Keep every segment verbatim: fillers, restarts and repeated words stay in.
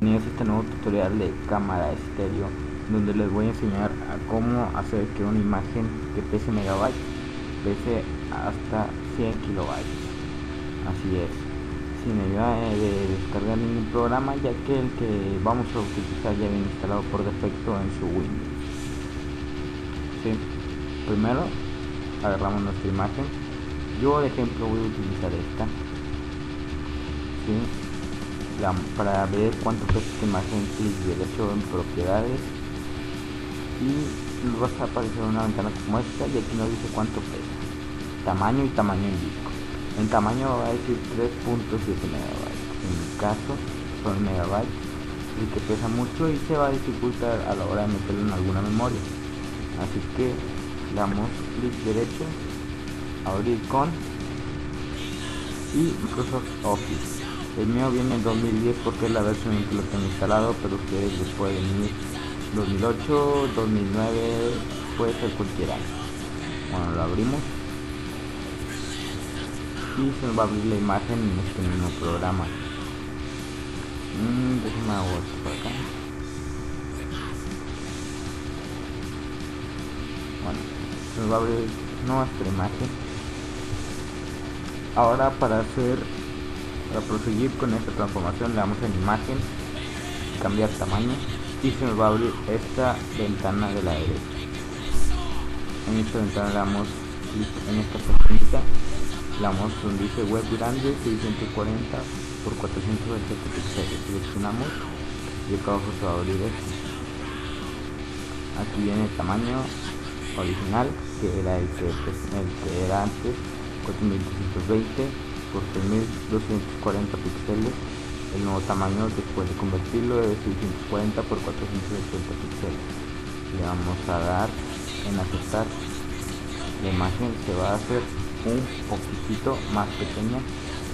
Bienvenidos a este nuevo tutorial de CamaraEstereo, donde les voy a enseñar a cómo hacer que una imagen que pese megabytes pese hasta cien kilobytes. Así es, sin ayuda de descargar ningún programa, ya que el que vamos a utilizar ya viene instalado por defecto en su Windows. ¿Sí? Primero agarramos nuestra imagen. Yo por ejemplo voy a utilizar esta. ¿Sí? La, para ver cuánto pesa esta imagen, clic derecho en propiedades y nos va a aparecer una ventana como esta, y aquí nos dice cuánto pesa, tamaño y tamaño en disco. En tamaño va a decir tres punto siete megabytes, en mi caso son megabytes, y que pesa mucho y se va a dificultar a la hora de meterlo en alguna memoria. Así que damos clic derecho, abrir con y Microsoft Office. El mío viene en dos mil diez porque es la versión en que lo tengo instalado, pero ustedes les pueden venir dos mil ocho, dos mil nueve, puede ser cualquier año. Bueno, lo abrimos y se nos va a abrir la imagen en este mismo programa. Mm, déjenme hago esto por acá. Bueno, se nos va a abrir nuestra imagen. Ahora para hacer Para proseguir con esta transformación le damos en imagen, cambiar tamaño y se nos va a abrir esta ventana de la derecha. En esta ventana le damos clic en esta pestañita, le damos donde dice web grande seiscientos cuarenta por cuatrocientos veintiocho píxeles, seleccionamos y acá abajo se va a abrir esto. Aquí viene el tamaño original, que era el que, el que era antes, cuatro mil doscientos veinte por tres mil doscientos cuarenta píxeles. El nuevo tamaño después de convertirlo es seiscientos cuarenta por cuatrocientos ochenta píxeles. Le vamos a dar en aceptar. La imagen se va a hacer un poquitito más pequeña,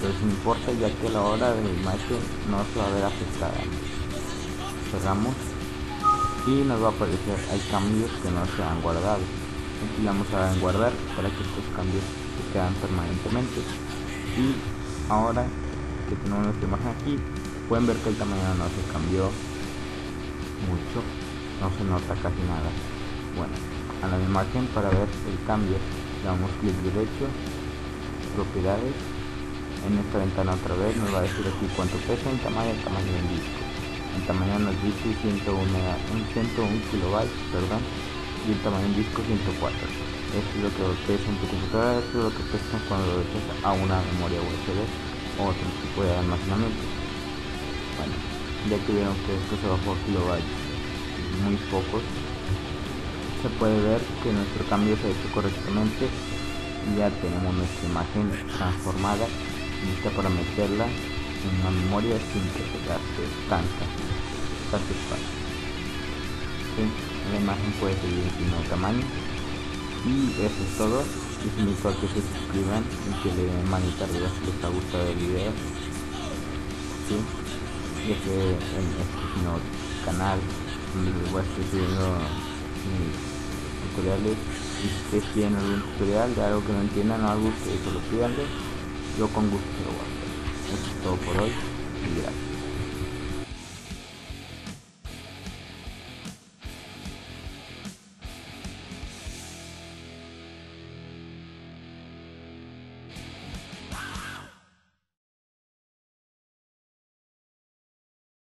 pero eso no importa, ya que la hora de la imagen no se va a ver afectada. Cerramos y nos va a aparecer hay cambios que no se han guardado. Aquí le vamos a dar en guardar para que estos cambios se quedan permanentemente. Y ahora que tenemos nuestra imagen aquí, pueden ver que el tamaño no se cambió mucho, no se nota casi nada. Bueno, a la imagen para ver el cambio le damos clic derecho, propiedades, en esta ventana otra vez nos va a decir aquí cuánto pesa en tamaño y tamaño en disco. En tamaño nos dice ciento uno kilobytes, perdón, y el tamaño en disco ciento cuatro. Esto es lo que pesa en tu computadora, esto es lo que pesa cuando lo echas a una memoria U S B o otro tipo de almacenamiento. Bueno, ya que vieron que esto se bajó kilobytes, muy pocos, se puede ver que nuestro cambio se ha hecho correctamente y ya tenemos nuestra imagen transformada, lista para meterla en una memoria sin que se gaste tanta, tanto espacio. ¿Sí? La imagen puede seguir sin nuevo tamaño. Y eso es todo. Les invito a que se suscriban y que le den manita arriba si les ha gustado el video. ¿Sí? Ya que en este nuevo canal donde les voy a estar subiendo mis tutoriales, y si ustedes tienen algún tutorial de algo que no entiendan o algo que solo pídanle, yo con gusto lo voy a hacer. Eso es todo por hoy y gracias.